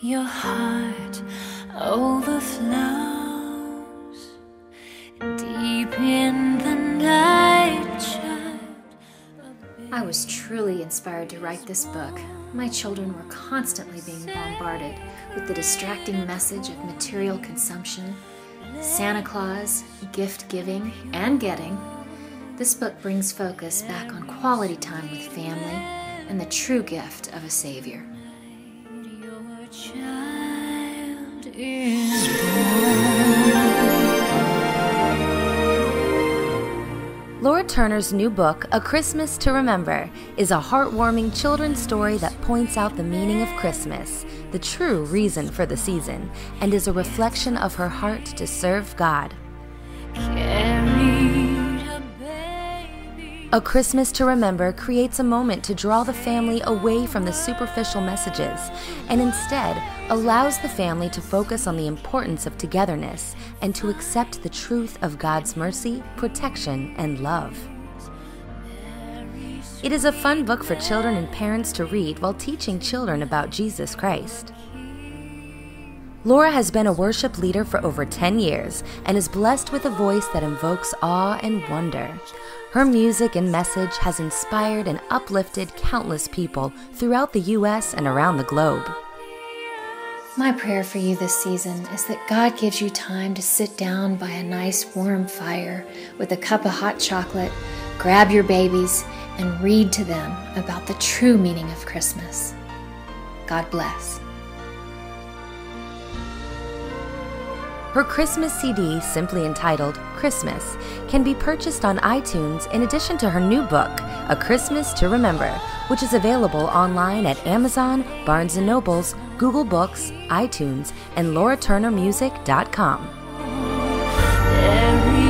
your heart overflows. Deep in the night, child. I was truly inspired to write this book. My children were constantly being bombarded with the distracting message of material consumption, Santa Claus, gift giving, and getting. This book brings focus back on quality time with family and the true gift of a savior. Your child is born. Laura Turner's new book, A Christmas to Remember, is a heartwarming children's story that points out the meaning of Christmas, the true reason for the season, and is a reflection of her heart to serve God. A Christmas to Remember creates a moment to draw the family away from the superficial messages and instead allows the family to focus on the importance of togetherness and to accept the truth of God's mercy, protection, and love. It is a fun book for children and parents to read while teaching children about Jesus Christ. Laura has been a worship leader for over 10 years and is blessed with a voice that invokes awe and wonder. Her music and message has inspired and uplifted countless people throughout the U.S. and around the globe. My prayer for you this season is that God gives you time to sit down by a nice warm fire with a cup of hot chocolate, grab your babies, and read to them about the true meaning of Christmas. God bless. Her Christmas CD, simply entitled Christmas, can be purchased on iTunes in addition to her new book, A Christmas to Remember, which is available online at Amazon, Barnes & Noble's, Google Books, iTunes, and LauraTurnerMusic.com.